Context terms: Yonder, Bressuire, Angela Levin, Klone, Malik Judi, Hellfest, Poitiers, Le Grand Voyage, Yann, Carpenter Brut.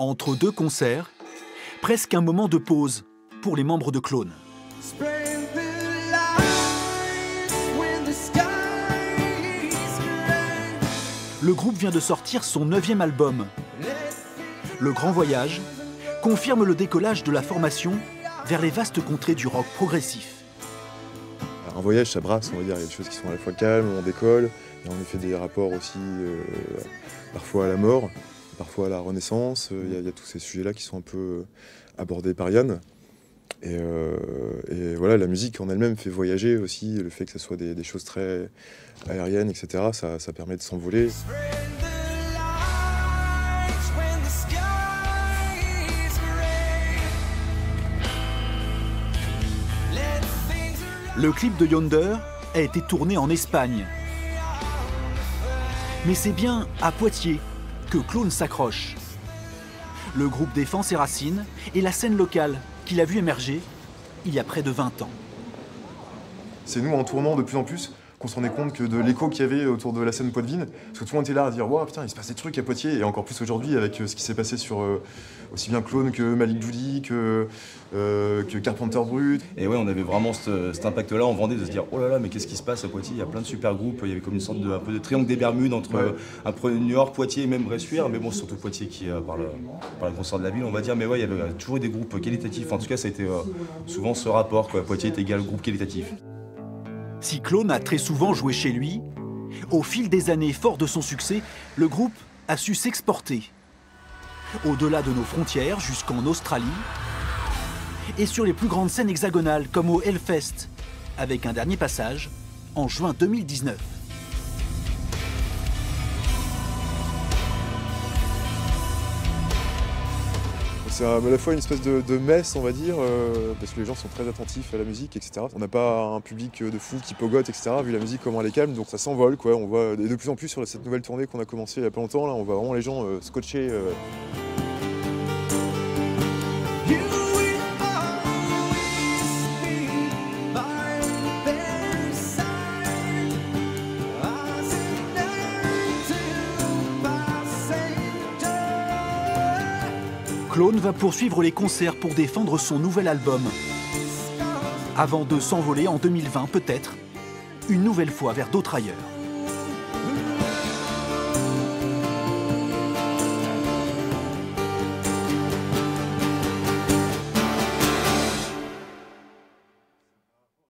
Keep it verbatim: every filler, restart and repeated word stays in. entre deux concerts, presque un moment de pause pour les membres de Klone. Le groupe vient de sortir son neuvième album. Le Grand Voyage confirme le décollage de la formation vers les vastes contrées du rock progressif. Un voyage, ça brasse, on va dire. Il y a des choses qui sont à la fois calmes, on décolle, et on fait des rapports aussi, euh, parfois à la mort, parfois à la renaissance. Il y a, il y a tous ces sujets-là qui sont un peu abordés par Yann. Et, euh, et voilà, la musique en elle-même fait voyager aussi. Le fait que ce soit des, des choses très aériennes, et cetera, ça, ça permet de s'envoler. Le clip de Yonder a été tourné en Espagne. Mais c'est bien à Poitiers que Klone s'accroche. Le groupe défend ses racines et la scène locale qu'il a vu émerger il y a près de vingt ans. C'est nous, en tournant de plus en plus, qu'on se rendait compte que de l'écho qu'il y avait autour de la scène poitevine, parce que tout le monde était là à dire « Waouh, putain, il se passe des trucs à Poitiers », et encore plus aujourd'hui avec ce qui s'est passé sur euh, aussi bien Klone que Malik Judi, que, euh, que Carpenter Brut. Et ouais, on avait vraiment ce, cet impact-là en Vendée, de se dire « Oh là là, mais qu'est-ce qui se passe à Poitiers ? Il y a plein de super groupes, il y avait comme une sorte de, un peu de triangle des Bermudes entre ouais. un peu New York, Poitiers et même Bressuire, mais bon, surtout Poitiers qui, euh, par, le, par le concert de la ville, on va dire, mais ouais, il y avait toujours des groupes qualitatifs, en tout cas, ça a été euh, souvent ce rapport, quoi. Poitiers est égal groupe qualitatif. Si Klone a très souvent joué chez lui, au fil des années, fort de son succès, le groupe a su s'exporter. Au-delà de nos frontières, jusqu'en Australie, et sur les plus grandes scènes hexagonales, comme au Hellfest, avec un dernier passage en juin deux mille dix-neuf. C'est à la fois une espèce de, de messe, on va dire, euh, parce que les gens sont très attentifs à la musique, et cetera. On n'a pas un public de fou qui pogote, et cetera. Vu la musique, comment elle est calme, donc ça s'envole, quoi. On voit de plus en plus sur cette nouvelle tournée qu'on a commencé il y a pas longtemps, là, on voit vraiment les gens euh, scotcher. Euh... Klone va poursuivre les concerts pour défendre son nouvel album, avant de s'envoler en deux mille vingt peut-être, une nouvelle fois vers d'autres ailleurs.